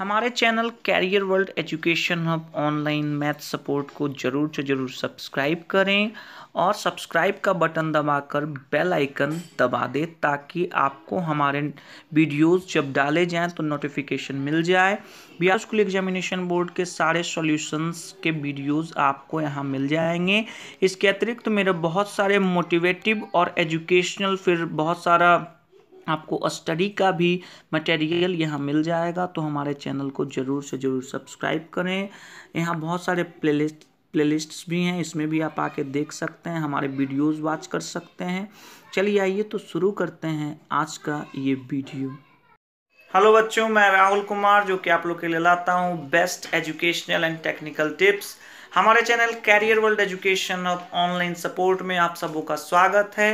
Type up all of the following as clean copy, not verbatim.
हमारे channel career world education hub online math support को ज़रूर से ज़रूर सब्सक्राइब करें और सब्सक्राइब का बटन दबाकर बेल आइकन दबा दें ताकि आपको हमारे वीडियोस जब डाले जाएं तो नोटिफिकेशन मिल जाए। बिहार स्कूल एग्जामिनेशन बोर्ड के सारे सॉल्यूशंस के वीडियोस आपको यहाँ मिल जाएंगे। इसके अतिरिक्त मेरे बहुत सारे मोटिवेटिव और एजुकेशनल फिर बहुत सारा आपको स्टडी का भी मटेरियल यहाँ मिल जाएगा, तो हमारे चैनल को ज़रूर से ज़रूर सब्सक्राइब करें। यहाँ बहुत सारे प्लेलिस्ट्स भी हैं, इसमें भी आप आके देख सकते हैं, हमारे वीडियोस वॉच कर सकते हैं। चलिए आइए तो शुरू करते हैं आज का ये वीडियो। हेलो बच्चों, मैं राहुल कुमार जो कि आप लोग के लिए लाता हूँ best educational and technical tips. हमारे channel career world education of online support में आप सबों का स्वागत है।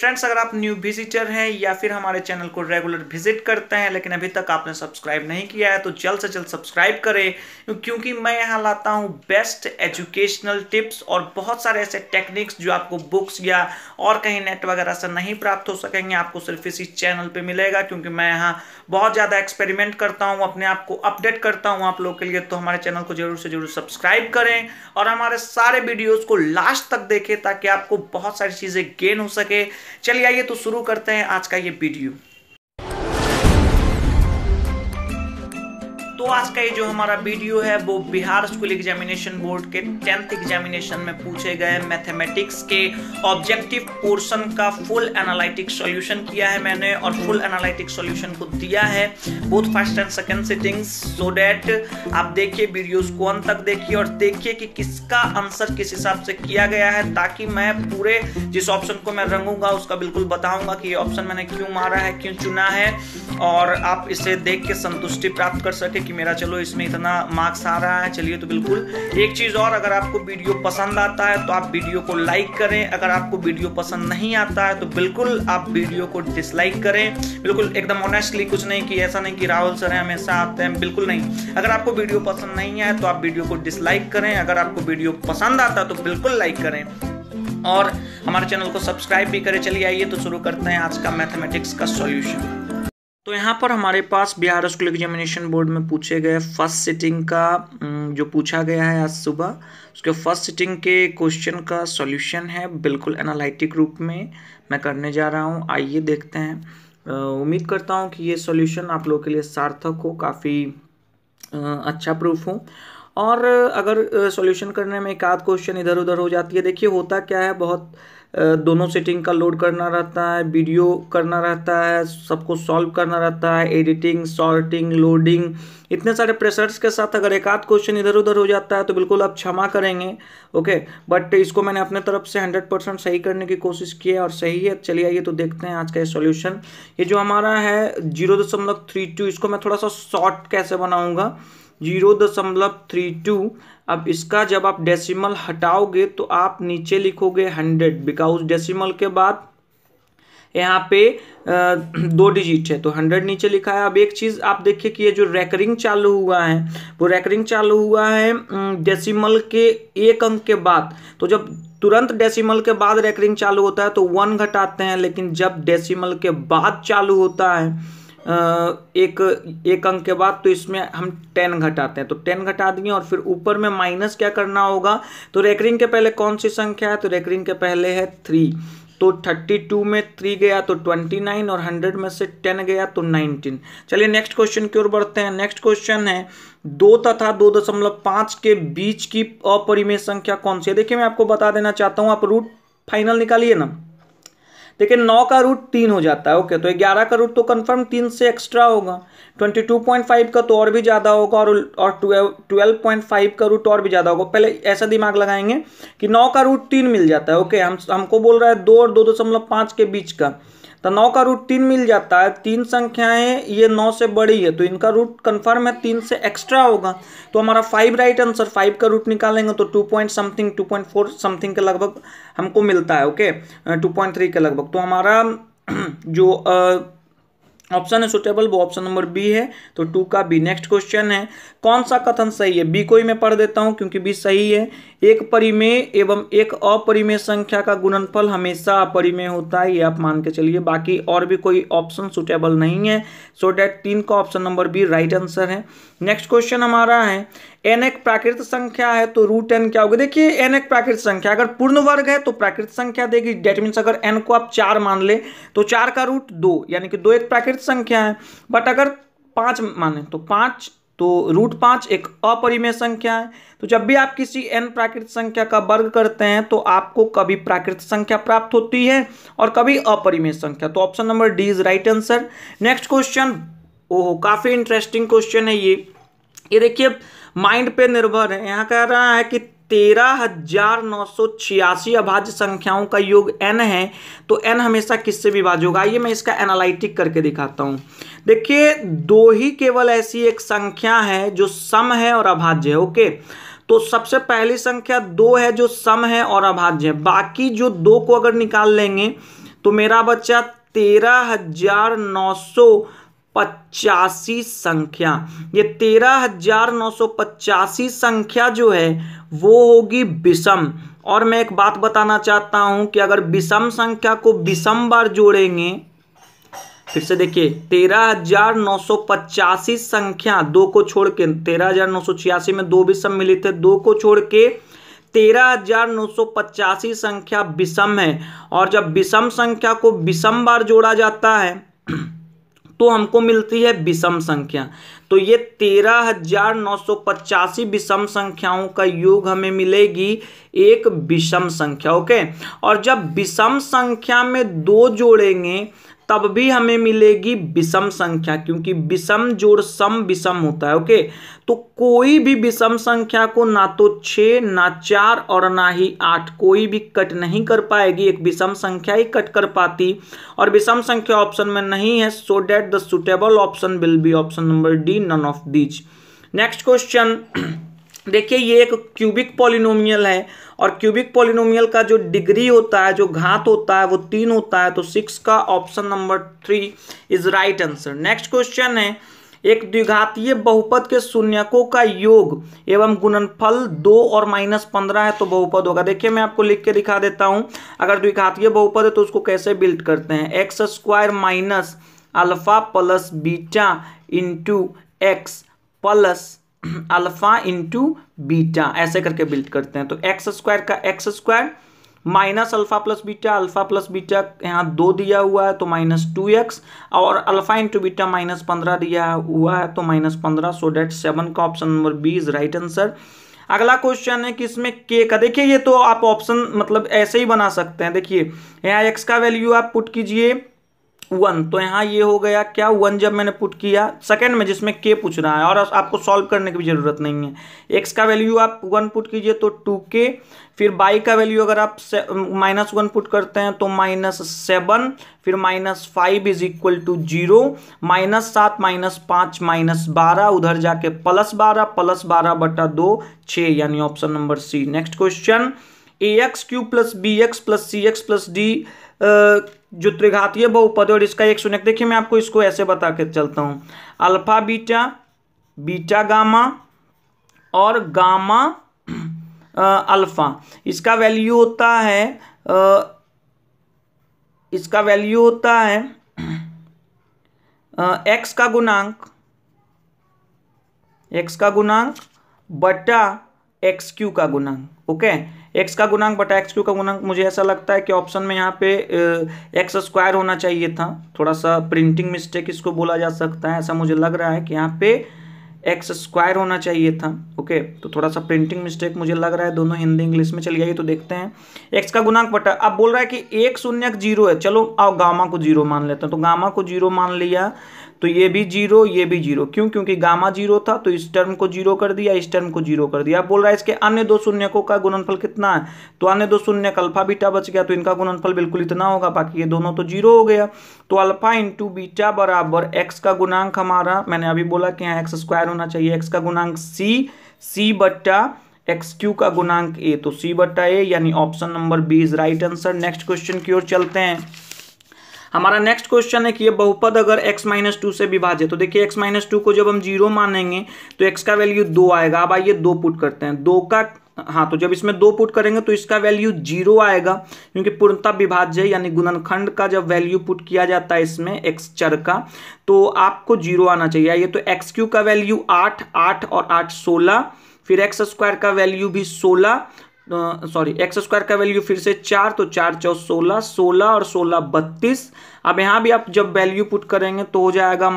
फ्रेंड्स, अगर आप न्यू विजिटर हैं या फिर हमारे चैनल को रेगुलर विजिट करते हैं लेकिन अभी तक आपने सब्सक्राइब नहीं किया है तो जल्द से जल्द सब्सक्राइब करें, क्योंकि मैं यहाँ लाता हूँ बेस्ट एजुकेशनल टिप्स और बहुत सारे ऐसे टेक्निक्स जो आपको बुक्स या और कहीं नेट वगैरह से नहीं प्राप्त हो सकेंगे, आपको सिर्फ इसी चैनल पर मिलेगा। क्योंकि मैं यहाँ बहुत ज़्यादा एक्सपेरिमेंट करता हूँ, अपने आप को अपडेट करता हूँ आप लोग के लिए, तो हमारे चैनल को ज़रूर से ज़रूर सब्सक्राइब करें और हमारे सारे वीडियोज़ को लास्ट तक देखें ताकि आपको बहुत सारी चीज़ें गेन हो सके। चलिए आइए तो शुरू करते हैं आज का ये वीडियो। तो आज का ये जो हमारा वीडियो है वो बिहार स्कूल एग्जामिनेशन बोर्ड के 10th एग्जामिनेशन में पूछे गए मैथमेटिक्स के ऑब्जेक्टिव पोर्शन का फुल एनालिटिक सॉल्यूशन किया है मैंने, और फुल एनालिटिक सॉल्यूशन को दिया है both first and second sittings, so that आप देखिए वीडियोस को अंत तक देखिए और देखिए कि किसका आंसर किस हिसाब से किया गया है, ताकि मैं पूरे जिस ऑप्शन को मैं रंगूंगा उसका बिल्कुल बताऊंगा कि ये ऑप्शन मैंने क्यों मारा है, क्यों चुना है, और आप इसे देख के संतुष्टि प्राप्त कर सके कि मेरा चलो इसमें इतना मार्क्स आ रहा है। चलिए तो बिल्कुल एक चीज़ और, अगर आपको वीडियो पसंद आता है तो आप वीडियो को लाइक करें, अगर आपको वीडियो पसंद नहीं आता है तो बिल्कुल आप वीडियो को डिसलाइक करें, बिल्कुल एकदम ऑनेस्टली। कुछ नहीं कि ऐसा नहीं कि राहुल सर हमेशा आते हैं, बिल्कुल नहीं। अगर आपको वीडियो पसंद नहीं आए तो आप वीडियो को डिसलाइक करें, अगर आपको वीडियो पसंद आता है तो बिल्कुल लाइक करें और हमारे चैनल को सब्सक्राइब भी करें। चलिए आइए तो शुरू करते हैं आज का मैथमेटिक्स का सॉल्यूशन। तो यहाँ पर हमारे पास बिहार स्कूल एग्जामिनेशन बोर्ड में पूछे गए फर्स्ट सिटिंग का जो पूछा गया है आज सुबह, उसके फर्स्ट सिटिंग के क्वेश्चन का सॉल्यूशन है बिल्कुल एनालिटिक रूप में मैं करने जा रहा हूँ। आइए देखते हैं। उम्मीद करता हूँ कि ये सॉल्यूशन आप लोगों के लिए सार्थक हो, काफ़ी अच्छा प्रूफ हो। और अगर सॉल्यूशन करने में एक आध क्वेश्चन इधर उधर हो जाती है, देखिए होता क्या है, बहुत दोनों सेटिंग का लोड करना रहता है, वीडियो करना रहता है, सबको सॉल्व करना रहता है, एडिटिंग, सॉर्टिंग, लोडिंग, इतने सारे प्रेशर्स के साथ अगर एक आध क्वेश्चन इधर उधर हो जाता है तो बिल्कुल आप क्षमा करेंगे, ओके। बट इसको मैंने अपने तरफ से 100% सही करने की कोशिश की है और सही है। चलिए आइए तो देखते हैं आज का ये सॉल्यूशन। ये जो हमारा है 0.32, इसको मैं थोड़ा सा शॉर्ट कैसे बनाऊँगा, 0.32। अब इसका जब आप डेसिमल हटाओगे तो आप नीचे लिखोगे 100, बिकॉज डेसिमल के बाद यहाँ पे 2 डिजिट है तो 100 नीचे लिखा है। अब एक चीज़ आप देखिए कि ये जो रेकरिंग चालू हुआ है वो रेकरिंग चालू हुआ है डेसिमल के एक अंक के बाद, तो जब तुरंत डेसिमल के बाद रेकरिंग चालू होता है तो 1 घटाते हैं, लेकिन जब डेसिमल के बाद चालू होता है एक अंक के बाद तो इसमें हम 10 घटाते हैं, तो 10 घटा दिए और फिर ऊपर में माइनस क्या करना होगा, तो रेकरिंग के पहले कौन सी संख्या है, तो रेकरिंग के पहले है 3, तो 32 में 3 गया तो 29 और 100 में से 10 गया तो 19। चलिए नेक्स्ट क्वेश्चन की ओर बढ़ते हैं। नेक्स्ट क्वेश्चन है 2 तथा 2.5 के बीच की अपरिमेय संख्या कौन सी है। देखिए मैं आपको बता देना चाहता हूँ, आप रूट फाइनल निकालिए ना, लेकिन 9 का रूट 3 हो जाता है, ओके, तो 11 का रूट तो कंफर्म 3 से एक्स्ट्रा होगा, 22.5 का तो और भी ज़्यादा होगा, और 12.5 का रूट और भी ज़्यादा होगा। पहले ऐसा दिमाग लगाएंगे कि 9 का रूट 3 मिल जाता है, ओके, हमको बोल रहा है 2 और 2.5 के बीच का, तो 9 का रूट 3 मिल जाता है, 3 संख्याएं ये 9 से बड़ी है तो इनका रूट कंफर्म है 3 से एक्स्ट्रा होगा, तो हमारा 5 राइट आंसर। 5 का रूट निकालेंगे तो 2.4 समथिंग के लगभग हमको मिलता है, ओके, 2.3 के लगभग। तो हमारा जो ऑप्शन है सुटेबल वो ऑप्शन नंबर बी है, तो 2 का बी। नेक्स्ट क्वेश्चन है कौन सा कथन सही है, बी को ही मैं पढ़ देता हूं क्योंकि बी सही है। एक परिमेय एवं एक अपरिमेय संख्या का गुणनफल हमेशा अपरिमेय होता है, ये आप मान के चलिए। बाकी और भी कोई ऑप्शन सुटेबल नहीं है, सो डैट 3 का option number B right answer है। नेक्स्ट क्वेश्चन हमारा है एन एक प्राकृत संख्या है तो रूट एन क्या होगा। देखिए एन एक प्राकृत संख्या, अगर पूर्ण वर्ग है तो प्राकृत संख्या देगी, डेट मीन्स अगर एन को आप 4 मान ले तो 4 का रूट 2 यानी कि 2 एक प्राकृत संख्या है। बट अगर 5 माने तो 5, तो रूट 5 एक अपरिमेय संख्या है। तो जब भी आप किसी एन प्राकृत संख्या का वर्ग करते हैं तो आपको कभी प्राकृत संख्या प्राप्त होती है और कभी अपरिमेय संख्या, तो option number D is right answer. Next question, ओहो काफ़ी इंटरेस्टिंग क्वेश्चन है ये देखिए माइंड पे निर्भर है। यहाँ कह रहा है कि 13,986 अभाज्य संख्याओं का योग n है, तो n हमेशा किससे विभाज्य होगा। आइए मैं इसका एनालिटिक करके दिखाता हूँ। देखिए दो ही केवल ऐसी एक संख्या है जो सम है और अभाज्य है। ओके, तो सबसे पहली संख्या 2 है जो सम है और अभाज्य है। बाकी जो 2 को अगर निकाल लेंगे तो मेरा बच्चा 13,985 संख्या, ये 13,985 संख्या जो है वो होगी विषम। और मैं एक बात बताना चाहता हूं कि अगर विषम संख्या को विषम बार जोड़ेंगे, फिर से देखिए 13,985 संख्या 2 को छोड़ के, 13,986 में 2 विषम मिले थे, 2 को छोड़ के 13,985 संख्या विषम है। और जब विषम संख्या को विषम बार जोड़ा जाता है तो हमको मिलती है विषम संख्या। तो ये 13,985 विषम संख्याओं का योग हमें मिलेगी एक विषम संख्या। ओके, और जब विषम संख्या में 2 जोड़ेंगे तब भी हमें मिलेगी विषम संख्या, क्योंकि विषम जोड़ सम विषम होता है। ओके, तो कोई भी विषम संख्या को ना तो 6 ना 4 और ना ही 8 कोई भी कट नहीं कर पाएगी, एक विषम संख्या ही कट कर पाती, और विषम संख्या ऑप्शन में नहीं है, so that the suitable option will be option number D, none of these. Next question देखिए ये एक क्यूबिक पॉलिनोमियल है, और क्यूबिक पॉलिनोमियल का जो डिग्री होता है, जो घात होता है, वो 3 होता है, तो 6 का option number 3 is right answer. Next question है एक द्विघातीय बहुपद के शून्यकों का योग एवं गुणनफल 2 और -15 है तो बहुपद होगा। देखिए मैं आपको लिख के दिखा देता हूँ, अगर द्विघातीय बहुपद है तो उसको कैसे बिल्ड करते हैं। X square minus alpha plus beta into x plus alpha into beta, ऐसे करके बिल्ड करते हैं। तो एक्स स्क्वायर का x square minus alpha plus beta यहाँ 2 दिया हुआ है तो -2x, और अल्फा इंटू बीटा -15 दिया हुआ है तो -15, सो डैट 7 का option number B is right answer. अगला क्वेश्चन है कि इसमें के का, देखिए ये तो आप ऑप्शन मतलब ऐसे ही बना सकते हैं। देखिए यहाँ एक्स का वैल्यू आप पुट कीजिए 1, तो यहाँ ये हो गया क्या 1 जब मैंने पुट किया सेकंड में जिसमें k पूछ रहा है, और आपको सॉल्व करने की भी ज़रूरत नहीं है। x का वैल्यू आप 1 पुट कीजिए तो 2k, फिर y का वैल्यू अगर आप -1 पुट करते हैं तो -7, फिर -5 इज इक्वल टू 0, -7 -5 -12, उधर जाके +12 / 2 6, यानी option number C. Next question ax³ plus bx plus cx plus d जो त्रिघातीय बहुपद है और इसका एक शून्यक। देखिए मैं आपको इसको ऐसे बता के चलता हूँ, अल्फा बीटा बीटा गामा और गामा अल्फा, इसका वैल्यू होता है एक्स का गुणांक बटा एक्स³ का गुणांक। ओके, एक्स का गुणांक बटा एक्स³ का गुणांक, मुझे ऐसा लगता है कि ऑप्शन में यहाँ पे एक्स स्क्वायर होना चाहिए था, थोड़ा सा प्रिंटिंग मिस्टेक इसको बोला जा सकता है, ऐसा मुझे लग रहा है कि यहाँ पे एक्स स्क्वायर होना चाहिए था। ओके, तो थोड़ा सा प्रिंटिंग मिस्टेक मुझे लग रहा है, दोनों हिंदी इंग्लिश में चली जाइए। तो देखते हैं एक्स का गुणांक बटा, अब बोल रहा है कि एक शून्यक 0 है, चलो आओ गामा को 0 मान लेते हैं, तो गामा को 0 मान लिया तो ये भी 0, क्यों, क्योंकि गामा 0 था तो इस टर्म को 0 कर दिया, इस टर्म को 0 कर दिया। अब बोल रहा है इसके अन्य 2 शून्यकों का गुणनफल कितना है, तो अन्य 2 शून्यक अल्फा बीटा बच गया, तो इनका गुणनफल बिल्कुल इतना होगा, बाकी ये दोनों तो 0 हो गया। तो अल्फा इंटू बीटा बराबर एक्स का गुणांक, हमारा मैंने अभी बोला कि यहाँ एक्स स्क्वायर होना चाहिए, एक्स का गुणांक c बट्टा एक्स³ का गुणांक a, तो c बट्टा a, यानी option number B is right answer. Next question की ओर चलते हैं। हमारा नेक्स्ट क्वेश्चन है कि ये बहुपद अगर x-2 से विभाजित, तो देखिए x-2 को जब हम जीरो मानेंगे तो x का वैल्यू 2 आएगा। अब आइए 2 पुट करते हैं, 2 का हाँ तो जब इसमें 2 पुट करेंगे तो इसका वैल्यू 0 आएगा, क्योंकि पूर्णतः विभाज्य यानी गुणनखंड का जब वैल्यू पुट किया जाता है इसमें x चर का तो आपको 0 आना चाहिए। ये तो x³ का वैल्यू 8 और 8 16, फिर x² का वैल्यू भी 16, सॉरी x² का वैल्यू फिर से 4, तो 4×4 16, 16 और 16 32। अब यहाँ भी आप जब वैल्यू पुट करेंगे तो हो जाएगा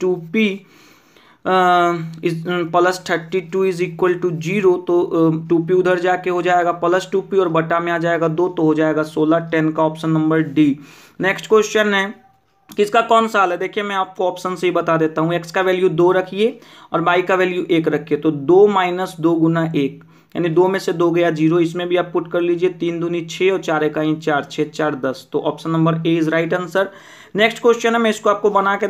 -2p +32 = 0, तो 2p उधर जाके हो जाएगा +2p और बटा में आ जाएगा 2, तो हो जाएगा 16। 10 का option number D. Next question है किसका कौन सा हाल है, देखिए मैं आपको ऑप्शन से ही बता देता हूँ। x का वैल्यू 2 रखिए और y का वैल्यू 1 रखिए, तो 2 - 2 × 1 यानी 2 में से 2 गया 0। इसमें भी आप पुट कर लीजिए, 3 दूनी 6 और 4 एकाई 4, 6×4 = 10, तो option number A is right answer. Next question है, मैं इसको आपको बना के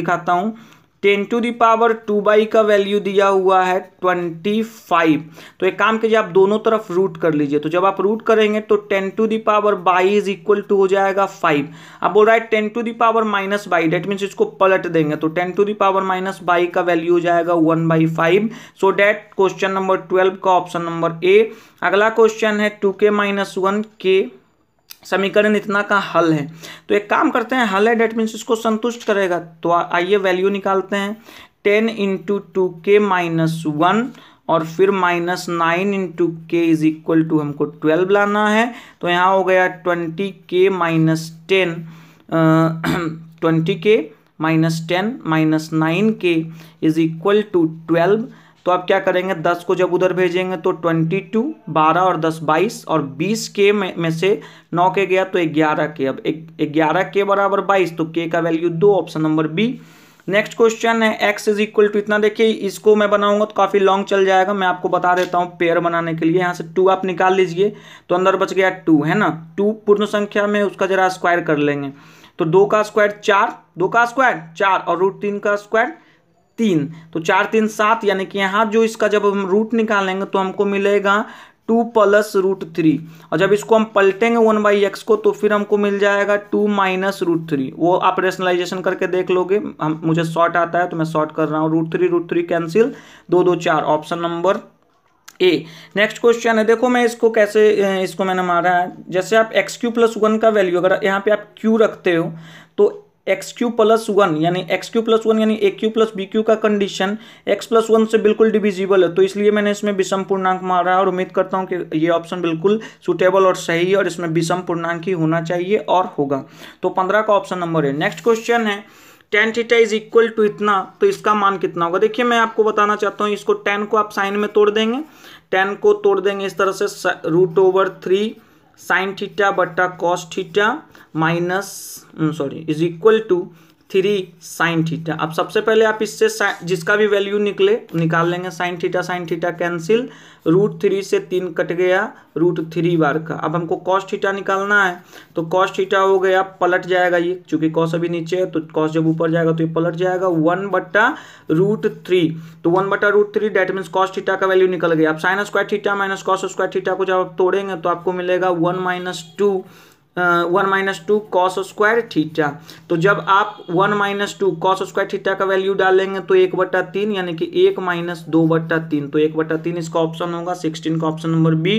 दिखाता हूँ। 10^2 का वैल्यू दिया हुआ है 25, तो एक काम कीजिए आप दोनों तरफ रूट कर लीजिए, तो जब आप रूट करेंगे तो 10^22 = हो जाएगा 5। अब बोल रहा है 10^-y, डेट मीन्स इसको पलट देंगे तो 10^-y का वैल्यू हो जाएगा 1/5। सो डेट क्वेश्चन नंबर 12 का ऑप्शन नंबर ए। अगला क्वेश्चन है 2k - 1 के समीकरण इतना का हल है, तो एक काम करते हैं हल है डेट मीन्स इसको संतुष्ट करेगा, तो आइए वैल्यू निकालते हैं। 10 × 2k - 1 और फिर -9 × k = हमको 12 लाना है, तो यहाँ हो गया 20k - 10, 20k - 10 -9k = 12। तो आप क्या करेंगे 10 को जब उधर भेजेंगे तो 22, 12 और 10 22 और 20 के में से 9 के गया तो 11 के। अब 11 के बराबर 22, तो k का value 2, option number B. Next question है x = इतना, देखिए इसको मैं बनाऊंगा तो काफ़ी लॉन्ग चल जाएगा, मैं आपको बता देता हूँ। पेयर बनाने के लिए यहाँ से 2 आप निकाल लीजिए, तो अंदर बच गया 2 है ना, 2 पूर्ण संख्या में उसका जरा स्क्वायर कर लेंगे, तो 2 का स्क्वायर 4 और √3 का स्क्वायर 3, तो 4×3 = 7, यानी कि यहाँ जो इसका जब हम रूट निकालेंगे तो हमको मिलेगा 2 + √3, और जब इसको हम पलटेंगे 1/x को तो फिर हमको मिल जाएगा 2 - √3। वो आप रेशनलाइजेशन करके देख लोगे, हम मुझे शॉर्ट आता है तो मैं शॉर्ट कर रहा हूँ। √3 cancel, 2 2 4, option number A. Next question है, देखो मैं इसको कैसे इसको मैंने मारा है, जैसे आप x³ + 1 का वैल्यू अगर यहाँ पे आप q रखते हो तो x³ + 1 यानी x³ + 1 यानी a³ + b³ का कंडीशन x + 1 से बिल्कुल डिविजिबल है, तो इसलिए मैंने इसमें विषम पूर्णांक मारा है और उम्मीद करता हूं कि ये ऑप्शन बिल्कुल सुटेबल और सही है और इसमें विषम पूर्णांक ही होना चाहिए और होगा, तो 15 का ऑप्शन नंबर है। नेक्स्ट क्वेश्चन है tan θ = इतना, तो इसका मान कितना होगा, देखिए मैं आपको बताना चाहता हूँ। इसको tan को आप साइन में तोड़ देंगे, tan को तोड़ देंगे इस तरह से √3 साइन थीटा बटा कॉस थीटा -= 3 sin θ। अब सबसे पहले आप इससे जिसका भी वैल्यू निकाल लेंगे, sin θ कैंसिल, √3 से 3 कट गया, √3 बार का। अब हमको cos थीटा निकालना है, तो cos थीटा हो गया, पलट जाएगा ये, चूंकि cos अभी नीचे है तो cos जब ऊपर जाएगा तो ये पलट जाएगा 1/√3, तो 1/√3 डेट मीन्स cos थीटा का वैल्यू निकल गया। अब sin² θ - cos² θ को जब आप तोड़ेंगे तो आपको मिलेगा 1 - 2 cos²θ, तो जब आप 1 - 2 cos² θ का वैल्यू डालेंगे तो 1/3 यानी कि 1 - 2/3, तो 1/3 इसका ऑप्शन होगा, 16 का ऑप्शन नंबर बी।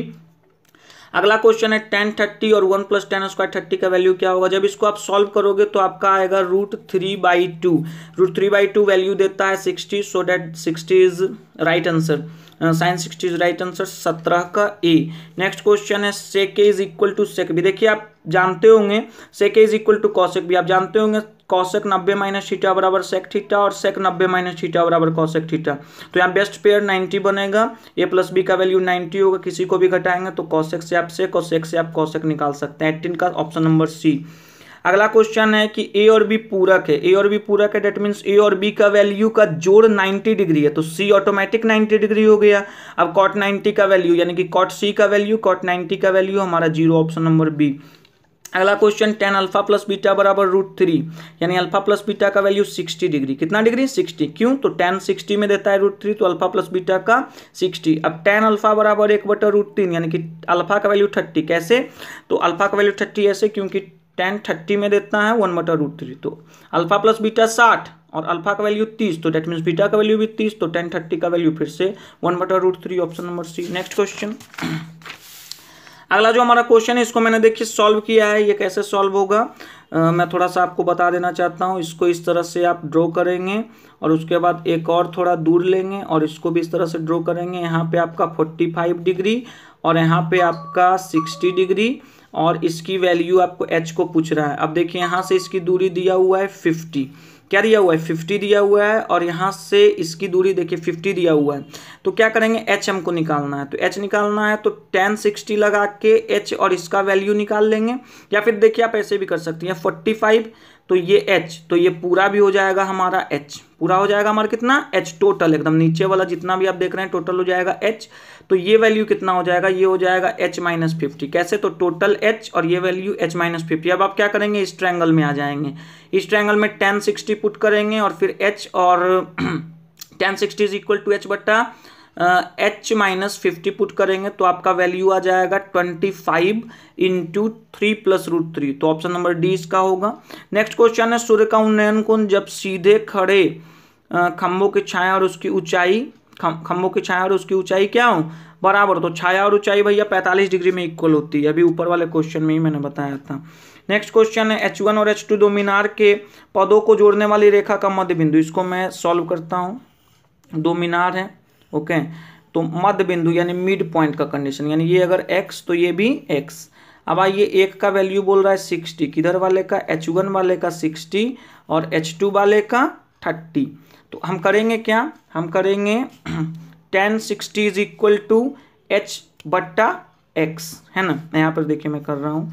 अगला क्वेश्चन है tan 30 और 1 + tan² 30 का वैल्यू क्या होगा, जब इसको आप सॉल्व करोगे तो आपका आएगा √3/2, √3/2 वैल्यू देता है 60, so that 60 is right answer, sine 60 is right answer, 17 का ए। नेक्स्ट क्वेश्चन है sec k = sec, भी देखिए आप जानते होंगे sec k = cosec, भी आप जानते होंगे cosec 90 - θ बराबर sec थीटा और sec 90 - θ बराबर cosec थीटा, तो यहाँ बेस्ट पेयर 90 बनेगा, a + b का वैल्यू 90 होगा, किसी को भी घटाएंगे तो cosec से आप sec और sec से आप cosec निकाल सकते हैं, 18 का ऑप्शन नंबर सी। अगला क्वेश्चन है कि a और b पूरक है, डेट मीन्स a और b का वैल्यू का जोड़ 90 डिग्री है, तो c ऑटोमेटिक 90 डिग्री हो गया। अब cot 90 का वैल्यू यानी कि cot 90 का वैल्यू हमारा 0, ऑप्शन नंबर बी। अगला क्वेश्चन tan α + β बराबर √3, यानी α + β का वैल्यू 60 डिग्री, कितना डिग्री 60, क्यों, तो tan 60 में देता है √3, तो α + β का 60। अब tan अल्फा बराबर 1/√3 यानी कि अल्फा का वैल्यू 30, कैसे, तो अल्फा का वैल्यू 30 ऐसे क्योंकि tan 30 में देता है 1/√3, तो अल्फा प्लस बीटा 60 और अल्फा का वैल्यू 30, तो डेट मीन्स बीटा का वैल्यू भी 30, तो tan 30 का वैल्यू फिर से 1/√3 option number C. Next question, अगला जो हमारा क्वेश्चन है इसको मैंने देखिए सॉल्व किया है। ये कैसे सॉल्व होगा मैं थोड़ा सा आपको बता देना चाहता हूँ। इसको इस तरह से आप ड्रॉ करेंगे और उसके बाद एक और थोड़ा दूर लेंगे और इसको भी इस तरह से ड्रॉ करेंगे। यहाँ पे आपका 45 डिग्री और यहाँ पे आपका 60 डिग्री और इसकी वैल्यू आपको h को पूछ रहा है। अब देखिए यहाँ से इसकी दूरी दिया हुआ है 50, क्या दिया हुआ है 50 दिया हुआ है, और यहाँ से इसकी दूरी देखिए 50 दिया हुआ है। तो क्या करेंगे h हमको निकालना है, तो h निकालना है तो tan 60 लगा के h और इसका वैल्यू निकाल लेंगे, या फिर देखिए आप ऐसे भी कर सकते हैं 45 तो ये h, तो ये पूरा भी हो जाएगा हमारा h, पूरा हो जाएगा हमारा कितना h टोटल, एकदम नीचे वाला जितना भी आप देख रहे हैं टोटल हो जाएगा h। तो ये वैल्यू कितना हो जाएगा, ये हो जाएगा h - 50। कैसे, तो टोटल h और ये वैल्यू h - 50। अब आप क्या करेंगे इस ट्रायंगल में आ जाएंगे, इस ट्रायंगल में tan 60 पुट करेंगे और फिर h और tan 60 is equal to h - 50 put करेंगे तो आपका वैल्यू आ जाएगा 25 × 3 + √3, तो ऑप्शन नंबर डी इसका होगा। नेक्स्ट क्वेश्चन है, सूर्य का उन्नयन कोण जब सीधे खड़े खंभों की छाया और उसकी ऊंचाई क्या हो बराबर, तो छाया और ऊंचाई भैया 45 डिग्री में इक्वल होती है, अभी ऊपर वाले क्वेश्चन में ही मैंने बताया था। नेक्स्ट क्वेश्चन है, H1 और H2 दो मीनार के पदों को जोड़ने वाली रेखा का मध्य बिंदु, इसको मैं सॉल्व करता हूँ। दो मीनार है ओके तो मध्य बिंदु यानी मिड पॉइंट का कंडीशन, यानी ये अगर x तो ये भी x। अब आइए एक का वैल्यू बोल रहा है 60, किधर वाले का, h1 वाले का 60 और h2 वाले का 30, तो हम करेंगे क्या, हम करेंगे tan 60 is equal to h/x है ना, यहाँ पर देखिए मैं कर रहा हूँ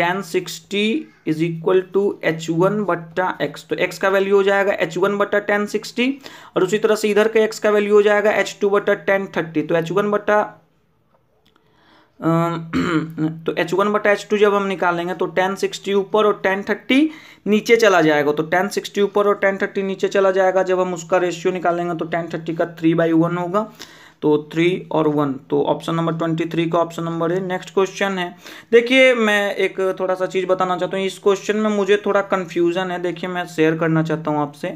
tan 60 is equal to h1/x, तो x का वैल्यू हो जाएगा h1/tan 60 और उसी तरह से इधर के x का वैल्यू हो जाएगा h2/tan 30, तो h1 बटा h2 जब हम निकालेंगे तो tan 60 ऊपर और tan 30 नीचे चला जाएगा, तो tan 60 ऊपर और tan 30 नीचे चला जाएगा। जब हम उसका रेशियो निकालेंगे तो tan 30 का 3/1 होगा, तो 3 और 1, तो ऑप्शन नंबर 23 का ऑप्शन नंबर है। नेक्स्ट क्वेश्चन है, देखिए मैं एक थोड़ा सा चीज़ बताना चाहता हूँ, इस क्वेश्चन में मुझे थोड़ा कन्फ्यूजन है, देखिए मैं शेयर करना चाहता हूँ आपसे।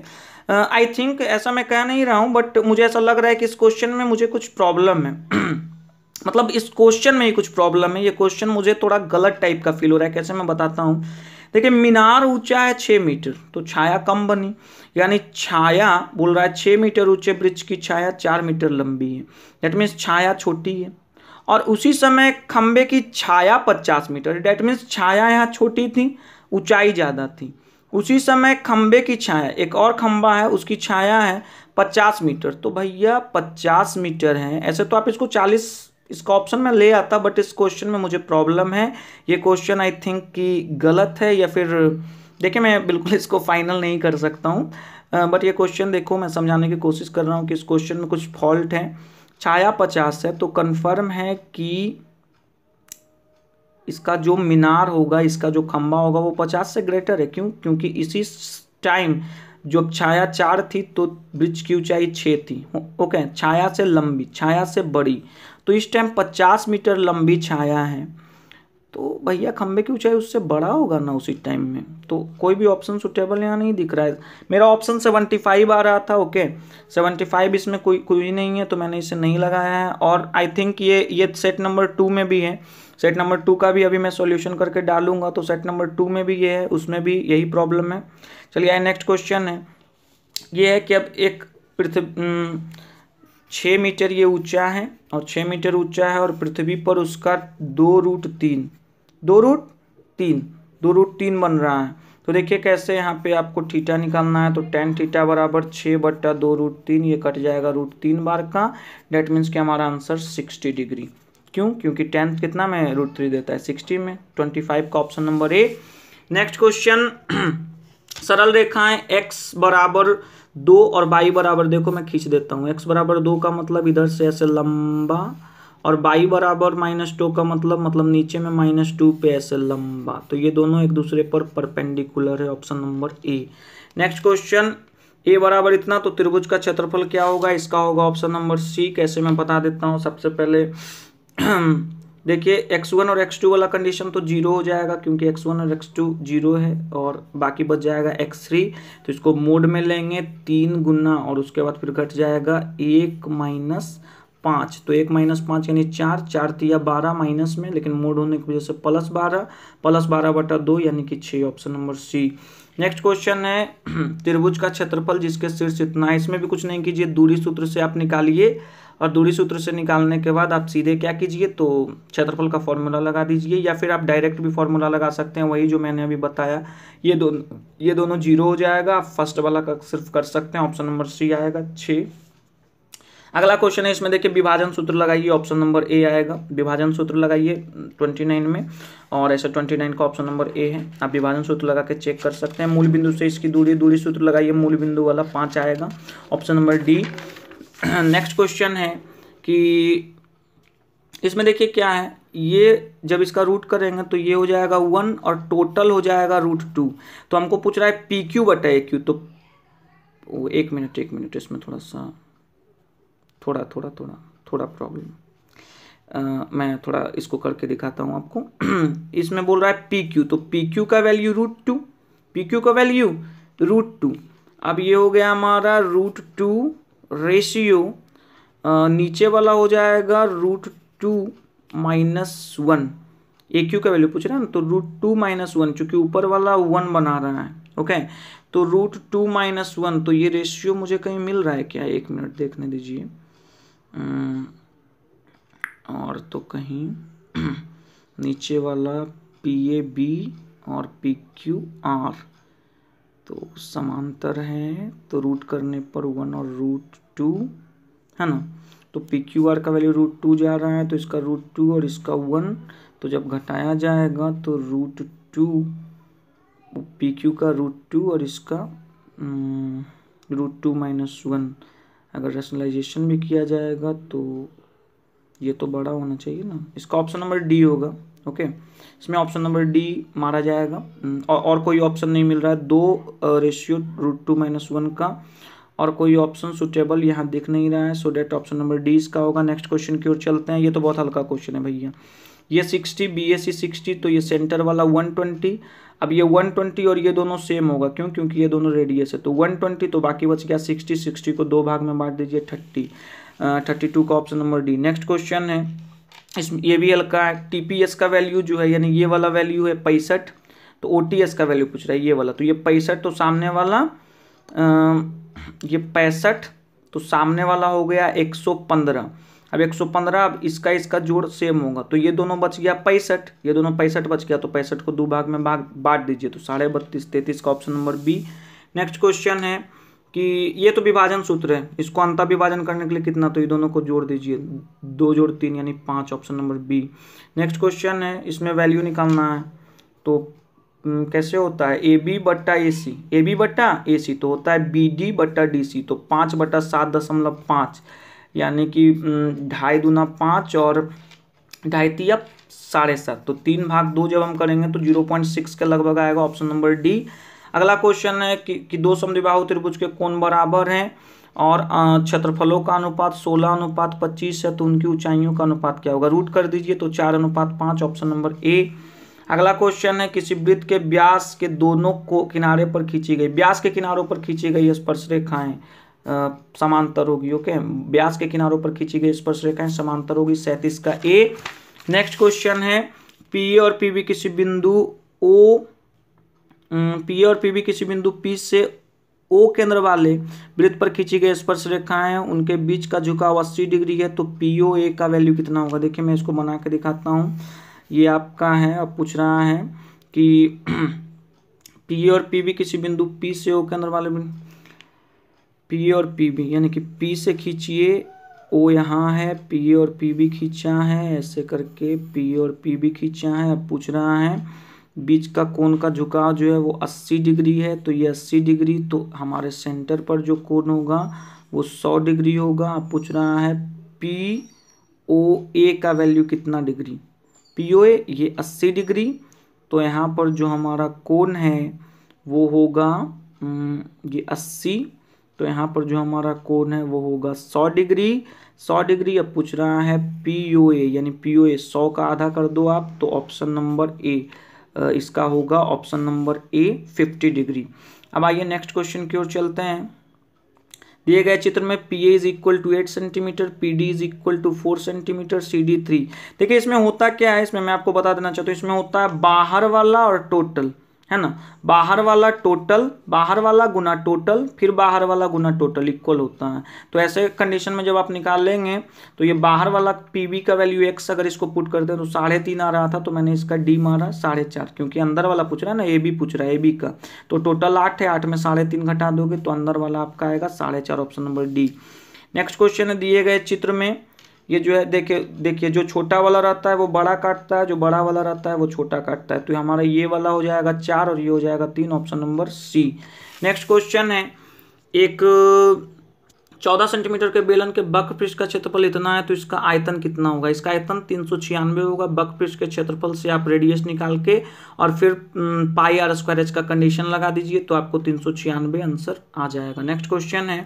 आई थिंक ऐसा मैं कह नहीं रहा हूँ बट मुझे ऐसा लग रहा है कि इस क्वेश्चन में मुझे कुछ प्रॉब्लम है मतलब इस क्वेश्चन में ही कुछ प्रॉब्लम है, ये क्वेश्चन मुझे थोड़ा गलत टाइप का फील हो रहा है। कैसे, मैं बताता हूँ। देखिए मीनार ऊंचा है 6 मीटर, तो छाया कम बनी, यानी छाया बोल रहा है 6 मीटर ऊंचे वृक्ष की छाया 4 मीटर लंबी है, डेट मीन्स छाया छोटी है। और उसी समय खंबे की छाया 50 मीटर, डेट मीन्स छाया यहाँ छोटी थी, ऊंचाई ज़्यादा थी। उसी समय खंबे की छाया, एक और खंबा है उसकी छाया है 50 मीटर, तो भैया 50 मीटर है। ऐसे तो आप इसको 40 इसका ऑप्शन में ले आता, बट इस क्वेश्चन में मुझे प्रॉब्लम है, ये क्वेश्चन आई थिंक कि गलत है, या फिर देखिए मैं बिल्कुल इसको फाइनल नहीं कर सकता हूँ, बट ये क्वेश्चन देखो मैं समझाने की कोशिश कर रहा हूँ कि इस क्वेश्चन में कुछ फॉल्ट है। छाया 50 है तो कंफर्म है कि इसका जो मीनार होगा, इसका जो खंबा होगा वो 50 से ग्रेटर है। क्यों, क्योंकि इसी टाइम जो छाया 4 थी तो वृक्ष की ऊंचाई 6 थी, ओके, छाया से लंबी, छाया से बड़ी, तो इस टाइम 50 मीटर लंबी छाया है, तो भैया खंबे की ऊंचाई उससे बड़ा होगा ना उसी टाइम में, तो कोई भी ऑप्शन सुटेबल यहाँ नहीं दिख रहा है। मेरा ऑप्शन 75 आ रहा था, ओके 75 इसमें कोई नहीं है तो मैंने इसे नहीं लगाया है। और आई थिंक ये सेट नंबर 2 में भी है, सेट नंबर 2 का भी अभी मैं सॉल्यूशन करके डालूंगा, तो सेट नंबर 2 में भी ये है, उसमें भी यही प्रॉब्लम है। चलिए नेक्स्ट क्वेश्चन है, ये है कि अब एक 6 मीटर ये ऊंचा है और 6 मीटर ऊंचा है और पृथ्वी पर उसका 2√3 बन रहा है। तो देखिए कैसे, यहाँ पे आपको थीटा निकालना है, तो tan थीटा बराबर 6/2√3, ये कट जाएगा √3 बार का, डेट मीन्स कि हमारा आंसर 60 डिग्री। क्यों, क्योंकि tan कितना में √3 देता है, 60 में, 25 का option number A. Next question, सरल रेखाएं x बराबर 2 और y बराबर, देखो मैं खींच देता हूँ, x बराबर 2 का मतलब इधर से ऐसे लंबा और y बराबर -2 का मतलब नीचे में -2 पे ऐसे लंबा, तो ये दोनों एक दूसरे पर परपेंडिकुलर है, option number A. Next question, a बराबर इतना तो त्रिभुज का क्षेत्रफल क्या होगा, इसका होगा ऑप्शन नंबर सी। कैसे, मैं बता देता हूँ। सबसे पहले देखिए x1 और x2 वाला कंडीशन तो जीरो हो जाएगा क्योंकि x1 और x2 जीरो है और बाकी बच जाएगा x3। तो इसको मोड में लेंगे 3 गुना और उसके बाद फिर घट जाएगा 1 माइनस 5। तो 1 माइनस 5 यानी 4, 4 तिया 12 माइनस में, लेकिन मोड होने की वजह से +12 बटा 2 यानी कि 6, option number C. Next question है त्रिभुज का क्षेत्रफल जिसके शीर्ष इतना। इसमें भी कुछ नहीं कीजिए, दूरी सूत्र से आप निकालिए और दूरी सूत्र से निकालने के बाद आप सीधे क्या कीजिए तो क्षेत्रफल का फॉर्मूला लगा दीजिए, या फिर आप डायरेक्ट भी फॉर्मूला लगा सकते हैं, वही जो मैंने अभी बताया। ये दोनों जीरो हो जाएगा, आप फर्स्ट वाला का सिर्फ कर सकते हैं, ऑप्शन नंबर सी आएगा 6। अगला क्वेश्चन है, इसमें देखिए विभाजन सूत्र लगाइए, ऑप्शन नंबर ए आएगा। विभाजन सूत्र लगाइए 29 में, और ऐसे 29 का ऑप्शन नंबर ए है। आप विभाजन सूत्र लगा के चेक कर सकते हैं। मूल बिंदु से इसकी दूरी सूत्र लगाइए, मूल बिंदु वाला 5 आएगा, option number D. Next question है कि इसमें देखिए क्या है, ये जब इसका रूट करेंगे तो ये हो जाएगा 1 और टोटल हो जाएगा √2। तो हमको पूछ रहा है PQ बटा AQ। तो एक मिनट, इसमें थोड़ा प्रॉब्लम, मैं थोड़ा इसको करके दिखाता हूँ आपको। इसमें बोल रहा है PQ, तो PQ का वैल्यू √2, PQ का वैल्यू √2। अब ये हो गया हमारा √2 रेशियो, नीचे वाला हो जाएगा √2 माइनस 1। AQ का वैल्यू पूछ रहे हैं ना, तो √2 माइनस 1, चूँकि ऊपर वाला 1 बना रहा है, ओके, तो √2 माइनस 1। तो ये रेशियो मुझे कहीं मिल रहा है क्या, एक मिनट देखने दीजिए, और तो कहीं नीचे वाला PAB और PQR तो समांतर है, तो रूट करने पर 1 और √2 है ना, तो PQR का वैल्यू √2 जा रहा है, तो इसका √2 और इसका 1, तो जब घटाया जाएगा तो √2 PQ का √2 और इसका √2 माइनस 1। अगर रैशनलाइजेशन भी किया जाएगा तो ये तो बड़ा होना चाहिए ना, इसका ऑप्शन नंबर डी होगा। ओके, इसमें ऑप्शन नंबर डी मारा जाएगा, और कोई ऑप्शन नहीं मिल रहा है। 2 रेशियो √2 माइनस 1 का और कोई ऑप्शन सुटेबल यहाँ दिख नहीं रहा है, so that option number D इसका होगा। नेक्स्ट क्वेश्चन की ओर चलते हैं, ये तो बहुत हल्का क्वेश्चन है भैया। ये 60 BSc 60, तो ये सेंटर वाला 120। अब ये 120 और ये दोनों सेम होगा, क्योंकि ये दोनों रेडियस है, तो 120, तो बाकी बच गया 60। 60 को 2 भाग में बांट दीजिए, 32 का option number D. Next question है, इसमें ये भी हल्का है। TPS का वैल्यू जो है, यानी ये वाला वैल्यू है 65, तो OTS का वैल्यू पूछ रहा है, ये वाला, तो ये 65, तो सामने वाला ये 65, तो सामने वाला हो गया 115। अब 115, अब इसका जोड़ सेम होगा, तो ये दोनों बच गया 65, ये दोनों 65 बच गया, तो 65 को 2 भाग में बांट दीजिए, तो 32.5, 33 का option number B. Next question है कि ये तो विभाजन सूत्र है, इसको अंतर विभाजन करने के लिए कितना, तो ये दोनों को जोड़ दीजिए, 2 जोड़ 3 यानी 5, option number B. Next question है, इसमें वैल्यू निकालना है, तो कैसे होता है, AB बटा AC तो होता है BD बटा DC, तो 5 बटा 7.5 यानी कि 2.5 गुना 5 और 2.5 तिया 7.5, तो 3 भाग 2 जब हम करेंगे तो 0.6 के लगभग आएगा, ऑप्शन नंबर डी। अगला क्वेश्चन है कि 2 समद्विबाहु त्रिभुज के कोण बराबर हैं और क्षेत्रफलों का अनुपात 16:25 है, तो उनकी ऊंचाइयों का अनुपात क्या होगा, रूट कर दीजिए, तो 4:5, ऑप्शन नंबर ए। अगला क्वेश्चन है, किसी वृत्त के व्यास के दोनों को किनारे पर खींची गई, व्यास के किनारों पर खींची गई स्पर्शरेखाएं समांतर होगी। ओके, व्यास के किनारों पर खींची गई स्पर्शरेखाएं समांतर होगी, 37 का ए। नेक्स्ट क्वेश्चन है, पी और पी बी किसी बिंदु P से O केंद्र वाले वृत्त पर खींची गई स्पर्शरेखाएं हैं, उनके बीच का झुकाव 80 डिग्री है, तो POA का वैल्यू कितना होगा। देखिए मैं इसको बना के दिखाता हूँ, ये आपका है। अब पूछ रहा है कि P और PB किसी बिंदु P से O केंद्र वाले P और PB यानी कि P से खींचिए, O यहाँ है, P और PB खींचा है, ऐसे करके P और PB खींचा है। अब पूछ रहा है बीच का कोण का झुकाव जो है वो 80 डिग्री है, तो ये 80 डिग्री, तो हमारे सेंटर पर जो कोण होगा वो 100 डिग्री होगा। अब पूछ रहा है POA का वैल्यू कितना डिग्री, POA ये 80 डिग्री, तो यहाँ पर जो हमारा कोण है वो होगा ये 80, तो यहाँ पर जो हमारा कोण है वो होगा 100 डिग्री। 100 डिग्री अब पूछ रहा है POA, यानी POA 100 का आधा कर दो आप, तो ऑप्शन नंबर ए इसका होगा, ऑप्शन नंबर ए 50 डिग्री। अब आइए नेक्स्ट क्वेश्चन की ओर चलते हैं। दिए गए चित्र में PA is equal to 8 centimetre, PD is equal to 4 centimetre, CD 3। देखिए इसमें होता क्या है, इसमें मैं आपको बता देना चाहता हूँ, इसमें होता है बाहर वाला और टोटल, है ना, बाहर वाला टोटल, बाहर वाला गुना टोटल, फिर बाहर वाला गुना टोटल इक्वल होता है। तो ऐसे कंडीशन में जब आप निकाल लेंगे तो ये बाहर वाला PB का वैल्यू X अगर इसको पुट करते हैं तो 3.5 आ रहा था, तो मैंने इसका D मारा 4.5, क्योंकि अंदर वाला पूछ रहा है ना, AB पूछ रहा है, AB का तो टोटल 8 है, 8 में 3.5 घटा दोगे तो अंदर वाला आपका आएगा 4.5, option number D. Next question है, दिए गए चित्र में ये जो है देखिए जो छोटा वाला रहता है वो बड़ा काटता है, जो बड़ा वाला रहता है वो छोटा काटता है, तो हमारा ये वाला हो जाएगा 4 और ये हो जाएगा 3, option number C. Next question है, एक 14 सेंटीमीटर के बेलन के बक पृष्ठ का क्षेत्रफल इतना है तो इसका आयतन कितना होगा। इसका आयतन 396 होगा। बक पृष्ठ के क्षेत्रफल से आप रेडियस निकाल के और फिर πr² का कंडीशन लगा दीजिए तो आपको 396 आंसर आ जाएगा। नेक्स्ट क्वेश्चन है,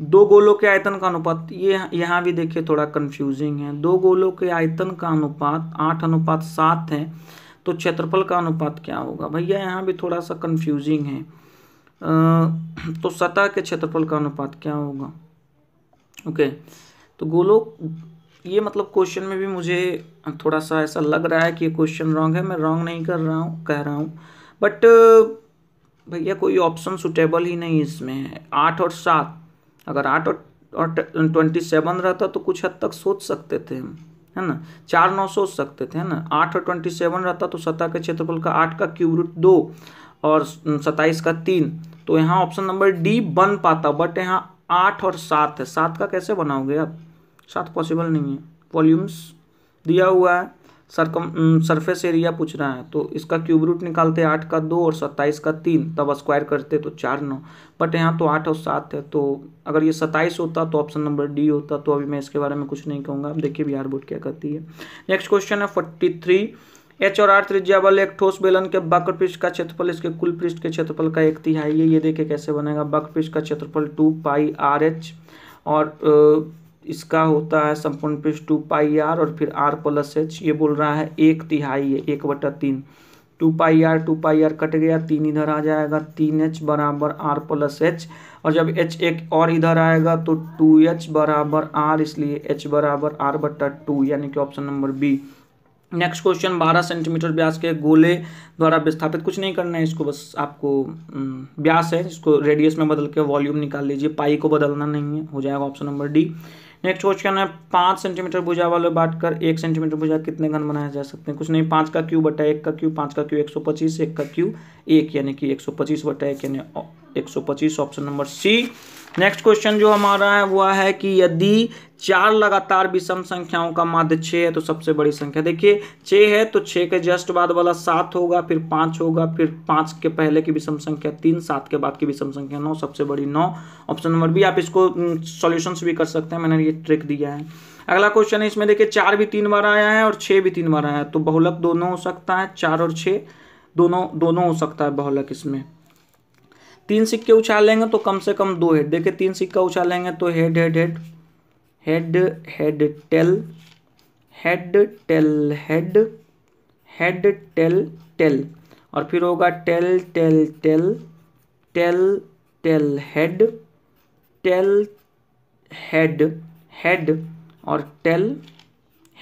दो गोलों के आयतन का अनुपात, ये यहाँ भी देखिए थोड़ा कंफ्यूजिंग है, दो गोलों के आयतन का अनुपात 8:7 है तो क्षेत्रफल का अनुपात क्या होगा। भैया यहाँ भी थोड़ा सा कंफ्यूजिंग है, तो सतह के क्षेत्रफल का अनुपात क्या होगा। ओके, तो गोलों, ये मतलब क्वेश्चन में भी मुझे थोड़ा सा ऐसा लग रहा है कि ये क्वेश्चन रॉन्ग है। मैं रॉन्ग नहीं कर रहा हूँ, कह रहा हूँ, बट भैया कोई ऑप्शन सुटेबल ही नहीं इसमें है। 8 और 7, अगर 8 और 27 रहता तो कुछ हद तक सोच सकते थे हम, है ना, 4 9 सोच सकते थे, है ना। 8 और 27 रहता तो सतह के क्षेत्रफल का 8 का क्यूब रूट 2 और 27 का 3, तो यहाँ ऑप्शन नंबर डी बन पाता, बट यहाँ 8 और 7 है, 7 का कैसे बनाओगे आप, 7 पॉसिबल नहीं है। वॉल्यूम्स दिया हुआ है, सरफेस एरिया पूछ रहा है, तो इसका क्यूब रूट निकालते 8 का 2 और 27 का 3, तब स्क्वायर करते तो 4 9, बट यहाँ तो 8 और 7 है, तो अगर ये 27 होता तो ऑप्शन नंबर डी होता। तो अभी मैं इसके बारे में कुछ नहीं कहूँगा, अब देखिए बिहार बोर्ड क्या करती है। नेक्स्ट क्वेश्चन है 43, H और R त्रिज्या वाले एक ठोस बेलन के वक्र पृष्ठ का क्षेत्रफल इसके कुल पृष्ठ के क्षेत्रफल का 1/3 है। ये देखिए कैसे बनेगा, वक्र पृष्ठ का क्षेत्रफल 2πRh और इसका होता है संपूर्ण पृष्ठ 2πr और फिर r+h, ये बोल रहा है 1/3 है, 1/3। 2πr कट गया, 3 इधर आ जाएगा, 3h बराबर r+h, और जब h एक और इधर आएगा तो 2h बराबर r, इसलिए h बराबर r/2, यानी कि option number B. Next question, 12 centimetre व्यास के गोले द्वारा विस्थापित, कुछ नहीं करना है इसको, बस आपको व्यास है इसको रेडियस में बदल के वॉल्यूम निकाल लीजिए, पाई को बदलना नहीं है, हो जाएगा option number D. Next question है, 5 सेंटीमीटर भुजा वाले बांटकर 1 सेंटीमीटर भुजा कितने घन बनाया जा सकते हैं। कुछ नहीं, 5 का क्यूब बटा 1 का क्यूब, 5 का क्यूब 125, 1 का क्यूब 1, यानी कि 125/1 यानी 125, option number C. Next question जो हमारा है वह है कि यदि 4 लगातार विषम संख्याओं का माध्य 6 है तो सबसे बड़ी संख्या। देखिए 6 है तो 6 के जस्ट बाद वाला 7 होगा, फिर 5 होगा, फिर 5 के पहले की विषम संख्या 3, 7 के बाद की विषम संख्या 9, सबसे बड़ी 9, ऑप्शन नंबर बी। आप इसको सॉल्यूशंस भी कर सकते हैं, मैंने ये ट्रिक दिया है। अगला क्वेश्चन है, इसमें देखिए 4 भी 3 बार आया है और 6 भी 3 बार आया है, तो बहुलक दोनों हो सकता है, 4 और 6 दोनों हो सकता है बहुलक। इसमें 3 सिक्के उछालेंगे तो कम से कम 2 हेड, देखिए 3 सिक्का उछालेंगे तो head head head head head tail head tail head head tail tail, और फिर होगा tail tail tail tail tail head head head और टेल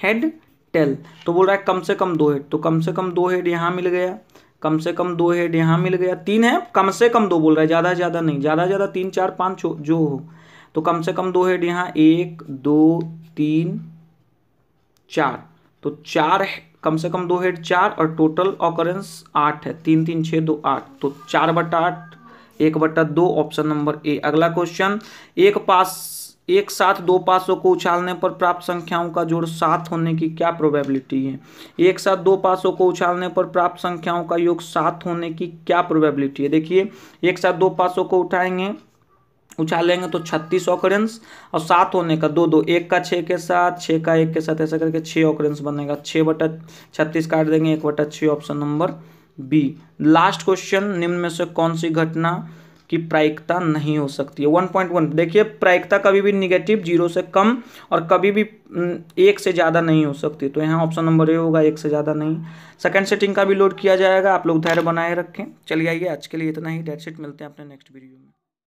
हेड टेल, तो बोल रहा है कम से कम 2 हेड, तो कम से कम 2 हेड यहाँ मिल गया, कम से कम 2 हेड यहाँ मिल गया, 3 है, कम से कम 2 बोल रहा है, ज़्यादा ज़्यादा नहीं, ज़्यादा ज़्यादा 3 4 5 जो हो, तो कम से कम 2 हेड यहाँ 1 2 3 4, तो 4 कम से कम 2 हेड 4 और टोटल ऑकरेंस 8 है, 3 3 6 2 8, तो 4/8, 1/2, ऑप्शन नंबर ए। अगला क्वेश्चन, एक साथ 2 पासों को उछालने पर प्राप्त संख्याओं का जोड़ 7 होने की क्या प्रोबेबिलिटी है। एक साथ 2 पासों को उछालने पर प्राप्त संख्याओं का योग 7 होने की क्या प्रोबेबिलिटी है। देखिए एक साथ 2 पासों को उछालेंगे तो 36 ऑकरेंस और 7 होने का 2 2, 1 का 6 के साथ, 6 का 1 के साथ, ऐसा करके 6 ऑकरेंस बनेगा, 6/36 काट देंगे, 1/6, option number B. Last question, निम्न में से कौन सी घटना कि प्रायिकता नहीं हो सकती है। 1.1 देखिए, प्रायिकता कभी भी निगेटिव 0 से कम और कभी भी 1 से ज़्यादा नहीं हो सकती, तो यहाँ ऑप्शन नंबर ए होगा, 1 से ज़्यादा नहीं। सेकंड सेटिंग का भी लोड किया जाएगा, आप लोग धैर्य बनाए रखें। चलिए आइए आज के लिए इतना ही, डेट शीट, मिलते हैं अपने नेक्स्ट वीडियो में।